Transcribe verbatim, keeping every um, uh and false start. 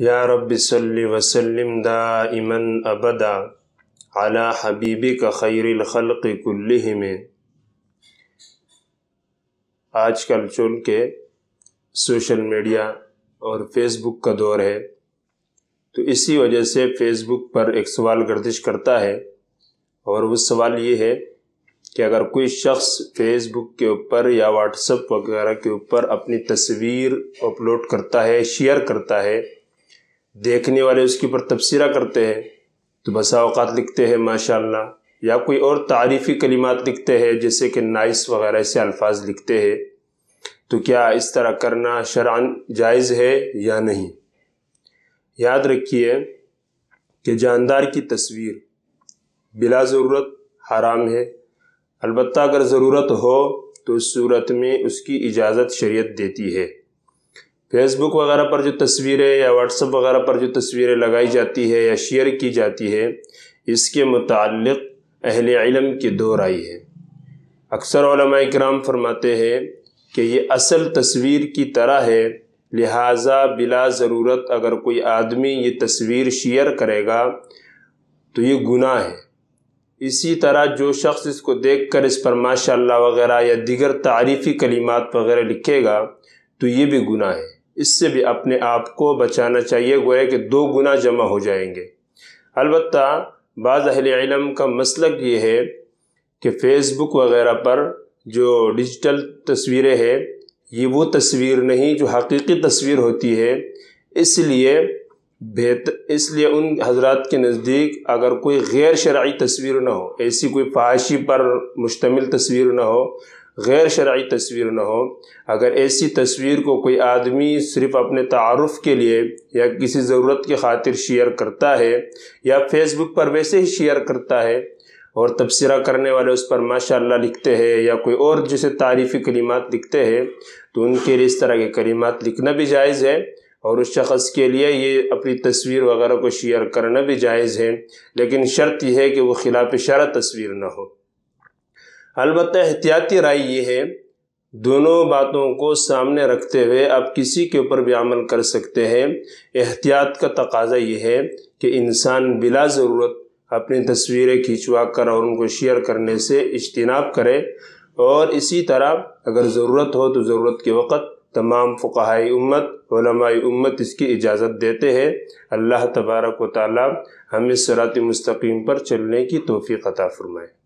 या रब्बि सल्लि व सल्लिम दाइमन अबदा अला हबीबिका खैरिल खल्क़ि कुल्लिहिम। आजकल चल के सोशल मीडिया और फेसबुक का दौर है, तो इसी वजह से फेसबुक पर एक सवाल गर्दिश करता है, और वो सवाल ये है कि अगर कोई शख्स फेसबुक के ऊपर या व्हाट्सएप वगैरह के ऊपर अपनी तस्वीर अपलोड करता है, शेयर करता है, देखने वाले उसके ऊपर तबसीरा करते हैं, तो बसा औक़ात लिखते हैं माशाल्लाह, या कोई और तारीफ़ी कलिमात लिखते हैं जैसे कि नाइस वगैरह ऐसे अल्फाज लिखते हैं, तो क्या इस तरह करना शरअन जायज़ है या नहीं। याद रखिए कि जानदार की तस्वीर बिला ज़रूरत हराम है, अलबत्ता अगर ज़रूरत हो तो उस सूरत में उसकी इजाज़त शरीयत देती है। फेसबुक वगैरह पर जो तस्वीरें या व्हाट्सएप वगैरह पर जो तस्वीरें लगाई जाती है या शेयर की जाती है, इसके मुताल्लिक़ अहले इल्म की दौर आई है। अक्सर उलमाए किराम फरमाते हैं कि ये असल तस्वीर की तरह है, लिहाजा बिला ज़रूरत अगर कोई आदमी ये तस्वीर शेयर करेगा तो ये गुनाह है। इसी तरह जो शख्स इसको देखकर इस पर माशाल्लाह वगैरह या दीगर तारीफ़ी कलिमात वगैरह लिखेगा तो ये भी गुनाह है, इससे भी अपने आप को बचाना चाहिए। गोया कि दो गुनाह जमा हो जाएंगे। अलबत्ता बाज़ अहले इल्म का मसलक ये है कि फ़ेसबुक वगैरह पर जो डिजिटल तस्वीरें हैं ये वो तस्वीर नहीं जो हकीकी तस्वीर होती है, इसलिए बेहतर इसलिए उन हजरात के नज़दीक अगर कोई गैर शरई तस्वीर ना हो, ऐसी कोई फाहिशी पर मुश्तमिल तस्वीर ना हो, गैर शरई तस्वीर ना हो, अगर ऐसी तस्वीर को कोई आदमी सिर्फ़ अपने तारुफ़ के लिए या किसी ज़रूरत की खातिर शेयर करता है या फेसबुक पर वैसे ही शेयर करता है और तबसरा करने वाले उस पर माशाल्लाह लिखते हैं या कोई और जैसे तारीफ़ी कलिमात लिखते हैं, तो उनके लिए इस तरह के कलिमात लिखना भी जायज़ है और उस शख्स के लिए ये अपनी तस्वीर वगैरह को शेयर करना भी जायज़ है, लेकिन शर्त यह है कि वो खिलाफ शरा तस्वीर ना हो। अलबत्ता एहतियाती राय ये है, दोनों बातों को सामने रखते हुए आप किसी के ऊपर भी अमल कर सकते हैं। एहतियात का तकाजा ये है कि इंसान बिला ज़रूरत अपनी तस्वीरें खिंचवा कर और उनको शेयर करने से इज्तिनाब करे, और इसी तरह अगर ज़रूरत हो तो ज़रूरत के वक़्त तमाम फ़ुक़हाए उम्मत, उलमाए उम्मत इसकी इजाज़त देते हैं। अल्लाह तबारक व तआला हमें सिरात मुस्तक़ीम पर चलने की तौफ़ीक़ अता फ़रमाए।